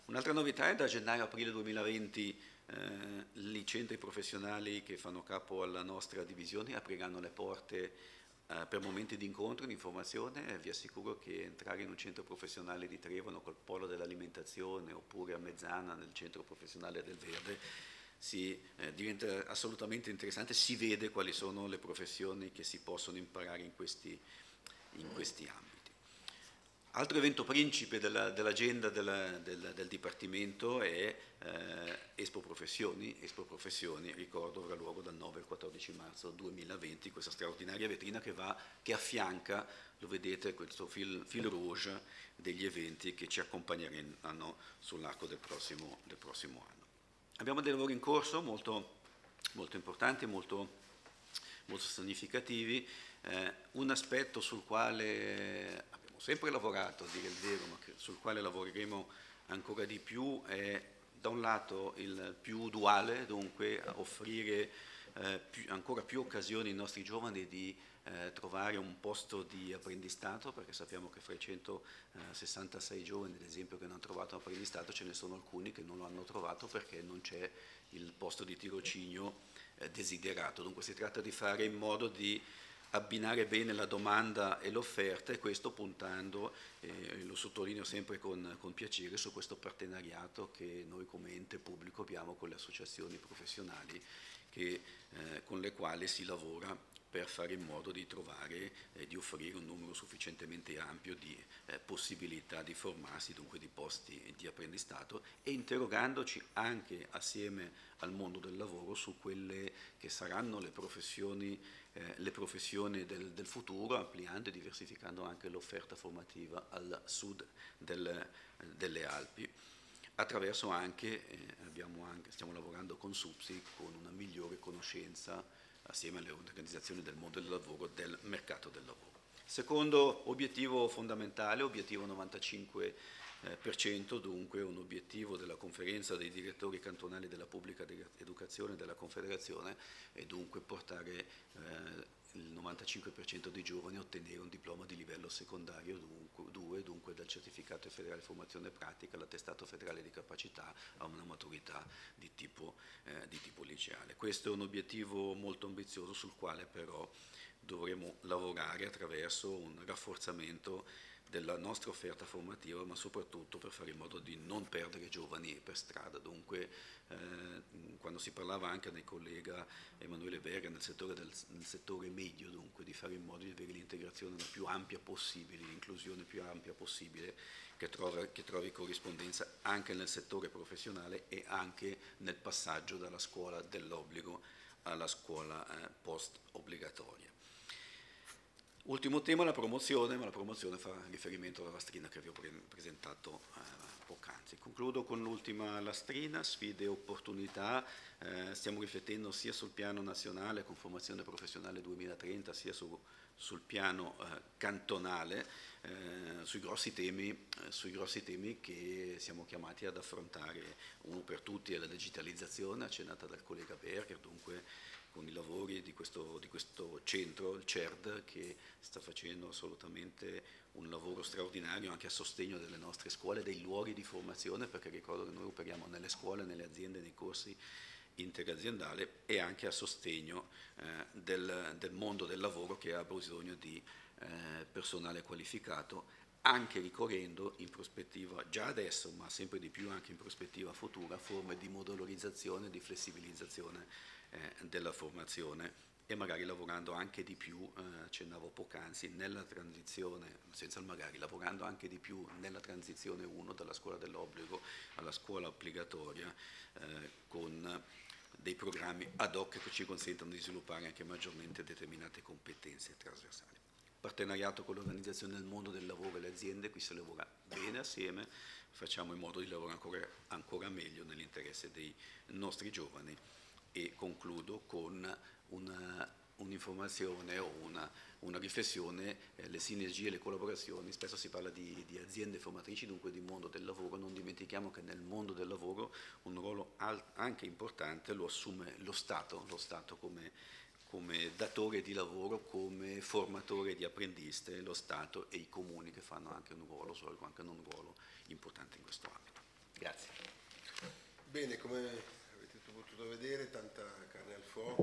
Un'altra novità è da gennaio-aprile duemilaventi. Eh, I centri professionali che fanno capo alla nostra divisione apriranno le porte eh, per momenti di incontro, di informazione. Eh, vi assicuro che entrare in un centro professionale di Trevano col polo dell'alimentazione, oppure a Mezzana nel centro professionale del verde, si, eh, diventa assolutamente interessante. Si vede quali sono le professioni che si possono imparare in questi, in questi ambiti. Altro evento principe dell'agenda della, del, del Dipartimento è eh, Expo Professioni. Expo Professioni, ricordo, avrà luogo dal nove al quattordici marzo duemilaventi, questa straordinaria vetrina che, va, che affianca, lo vedete, questo fil, fil rouge degli eventi che ci accompagneranno sull'arco del prossimo, del prossimo anno. Abbiamo dei lavori in corso molto, molto importanti, molto, molto significativi. Eh, un aspetto sul quale sempre lavorato, a dire il vero, ma sul quale lavoreremo ancora di più, è da un lato il più duale, dunque offrire eh, più, ancora più occasioni ai nostri giovani di eh, trovare un posto di apprendistato, perché sappiamo che fra i centosessantasei giovani, ad esempio, che non hanno trovato un apprendistato, ce ne sono alcuni che non lo hanno trovato perché non c'è il posto di tirocinio eh, desiderato. Dunque si tratta di fare in modo di abbinare bene la domanda e l'offerta, e questo puntando, eh, lo sottolineo sempre con, con piacere, su questo partenariato che noi come ente pubblico abbiamo con le associazioni professionali che, eh, con le quali si lavora per fare in modo di trovare e eh, di offrire un numero sufficientemente ampio di eh, possibilità di formarsi, dunque di posti di apprendistato, e interrogandoci anche assieme al mondo del lavoro su quelle che saranno le professioni le professioni del, del futuro, ampliando e diversificando anche l'offerta formativa al sud del, delle Alpi, attraverso anche, eh, abbiamo anche, stiamo lavorando con SUPSI, con una migliore conoscenza assieme alle organizzazioni del mondo del lavoro, del mercato del lavoro. Secondo obiettivo fondamentale, obiettivo novantacinque percento, eh, dunque un obiettivo della conferenza dei direttori cantonali della pubblica educazione della Confederazione, e dunque portare eh, il novantacinque percento dei giovani a ottenere un diploma di livello secondario due, dunque dal certificato federale formazione pratica all'attestato federale di capacità a una maturità di tipo, eh, di tipo liceale. Questo è un obiettivo molto ambizioso sul quale però dovremo lavorare attraverso un rafforzamento della nostra offerta formativa, ma soprattutto per fare in modo di non perdere giovani per strada. Dunque, eh, quando si parlava anche del collega Emanuele Berger nel settore, del, nel settore medio, dunque, di fare in modo di avere l'integrazione la più ampia possibile, l'inclusione più ampia possibile, che trovi, che trovi corrispondenza anche nel settore professionale e anche nel passaggio dalla scuola dell'obbligo alla scuola eh, post-obbligatoria. Ultimo tema, la promozione, ma la promozione fa riferimento alla lastrina che vi ho pre presentato eh, poc'anzi. Concludo con l'ultima lastrina, sfide e opportunità. Eh, stiamo riflettendo sia sul piano nazionale con formazione professionale duemilatrenta, sia su, sul piano eh, cantonale eh, sui, grossi temi, eh, sui grossi temi che siamo chiamati ad affrontare. Uno per tutti è la digitalizzazione, accennata dal collega Berger, dunque con i lavori di questo, di questo centro, il C E R D, che sta facendo assolutamente un lavoro straordinario anche a sostegno delle nostre scuole, dei luoghi di formazione, perché ricordo che noi operiamo nelle scuole, nelle aziende, nei corsi interaziendale, e anche a sostegno eh, del, del mondo del lavoro che ha bisogno di eh, personale qualificato, anche ricorrendo in prospettiva già adesso, ma sempre di più anche in prospettiva futura, forme di modularizzazione e di flessibilizzazione eh, della formazione, e magari lavorando anche di più, eh, accennavo poc'anzi, nella transizione, senza il magari, lavorando anche di più nella transizione uno dalla scuola dell'obbligo alla scuola obbligatoria, eh, con dei programmi ad hoc che ci consentano di sviluppare anche maggiormente determinate competenze trasversali. Partenariato con l'organizzazione del mondo del lavoro e le aziende, qui si lavora bene assieme, facciamo in modo di lavorare ancora, ancora meglio nell'interesse dei nostri giovani. E concludo con un'informazione un o una, una riflessione, eh, le sinergie, le collaborazioni. Spesso si parla di, di aziende formatrici, dunque di mondo del lavoro. Non dimentichiamo che nel mondo del lavoro un ruolo anche importante lo assume lo Stato, lo Stato come, come datore di lavoro, come formatore di apprendiste, lo Stato e i comuni che fanno anche un ruolo, anche un ruolo importante in questo ambito. Grazie. Bene, come avete potuto vedere, tanta carne al fuoco.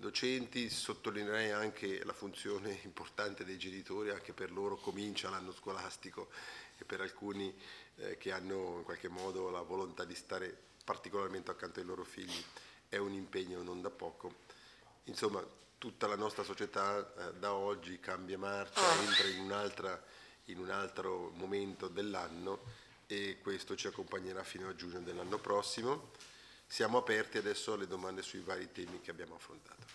Docenti, sottolineerei anche la funzione importante dei genitori, anche per loro comincia l'anno scolastico, e per alcuni eh, che hanno in qualche modo la volontà di stare particolarmente accanto ai loro figli è un impegno non da poco. Insomma, tutta la nostra società eh, da oggi cambia marcia, entra in, un'altra, in un altro momento dell'anno, e questo ci accompagnerà fino a giugno dell'anno prossimo. Siamo aperti adesso alle domande sui vari temi che abbiamo affrontato.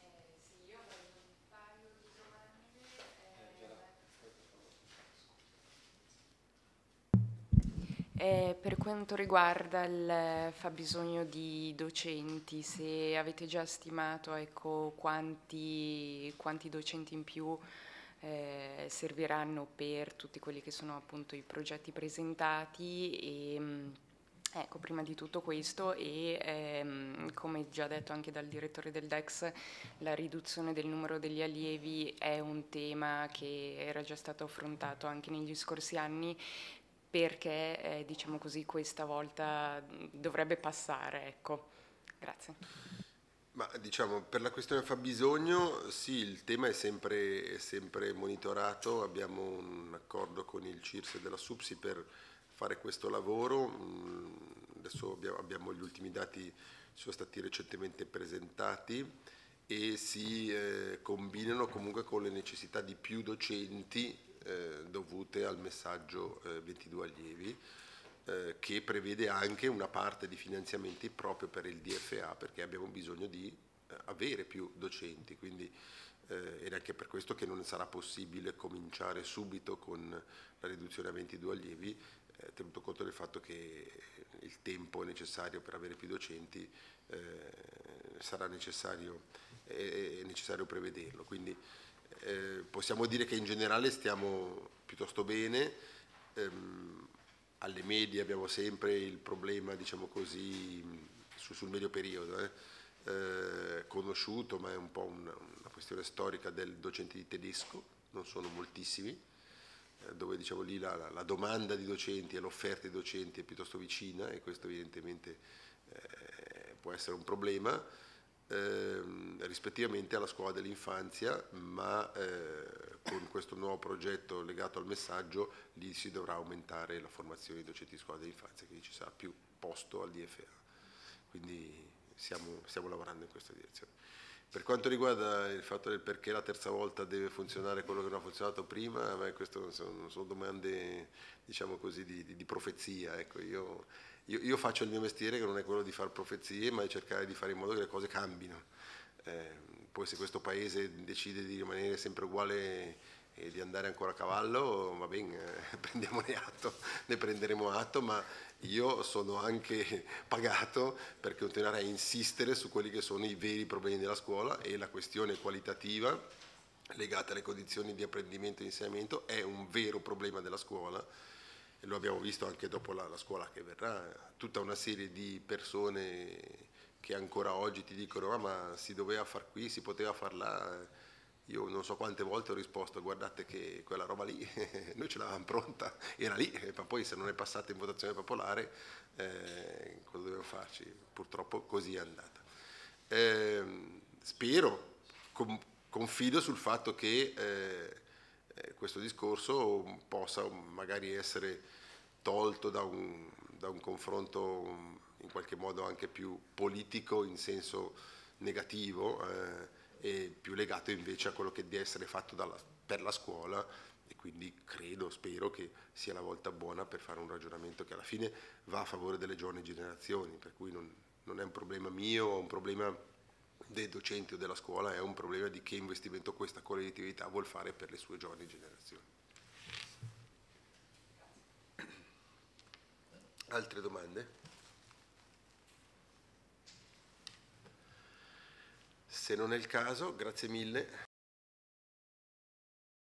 Eh, sì, io ho un paio di domande. Eh, eh, per quanto riguarda il fabbisogno di docenti, se avete già stimato, ecco, quanti, quanti docenti in più Eh, serviranno per tutti quelli che sono appunto i progetti presentati, e ecco, prima di tutto questo, e ehm, come già detto anche dal direttore del D E X, la riduzione del numero degli allievi è un tema che era già stato affrontato anche negli scorsi anni, perché eh, diciamo così questa volta dovrebbe passare, ecco. Grazie. Ma diciamo, per la questione fabbisogno, sì, il tema è sempre, è sempre monitorato. Abbiamo un accordo con il C I R S della SUPSI per fare questo lavoro. Adesso abbiamo gli ultimi dati, sono stati recentemente presentati, e si eh, combinano comunque con le necessità di più docenti eh, dovute al messaggio eh, ventidue allievi, Eh, che prevede anche una parte di finanziamenti proprio per il D F A, perché abbiamo bisogno di eh, avere più docenti, quindi eh, ed è anche per questo che non sarà possibile cominciare subito con la riduzione a ventidue allievi, eh, tenuto conto del fatto che il tempo necessario per avere più docenti eh, sarà necessario, eh, è necessario prevederlo. Quindi eh, possiamo dire che in generale stiamo piuttosto bene. ehm, Alle medie abbiamo sempre il problema, diciamo così, su, sul medio periodo, eh, eh, conosciuto, ma è un po' una, una questione storica del docente di tedesco, non sono moltissimi, eh, dove diciamo lì la, la domanda di docenti e l'offerta di docenti è piuttosto vicina, e questo evidentemente eh, può essere un problema, eh, rispettivamente alla scuola dell'infanzia, ma eh, con questo nuovo progetto legato al messaggio lì si dovrà aumentare la formazione dei docenti di scuola dell'infanzia, quindi ci sarà più posto al D F A, quindi stiamo, stiamo lavorando in questa direzione. Per quanto riguarda il fatto del perché la terza volta deve funzionare quello che non ha funzionato prima, beh, queste non sono, sono domande, diciamo così, di, di, di profezia. Ecco, io, io, io faccio il mio mestiere, che non è quello di fare profezie, ma di cercare di fare in modo che le cose cambino. Eh, poi se questo Paese decide di rimanere sempre uguale e di andare ancora a cavallo, va bene, eh, prendiamone atto, ne prenderemo atto, ma io sono anche pagato per continuare a insistere su quelli che sono i veri problemi della scuola, e la questione qualitativa legata alle condizioni di apprendimento e insegnamento è un vero problema della scuola. E lo abbiamo visto anche dopo la, la scuola che verrà, tutta una serie di persone che ancora oggi ti dicono ah, ma si doveva far qui, si poteva far là. Io non so quante volte ho risposto, guardate che quella roba lì, noi ce l'avevamo pronta, era lì, ma poi se non è passata in votazione popolare, eh, cosa dobbiamo farci? Purtroppo così è andata. Eh, spero, com, confido sul fatto che eh, questo discorso possa magari essere tolto da un, da un confronto in qualche modo anche più politico in senso negativo, eh, e più legato invece a quello che deve essere fatto dalla, per la scuola, e quindi credo, spero che sia la volta buona per fare un ragionamento che alla fine va a favore delle giovani generazioni, per cui non, non è un problema mio o un problema dei docenti o della scuola, è un problema di che investimento questa collettività vuol fare per le sue giovani generazioni. Altre domande? Se non è il caso, grazie mille.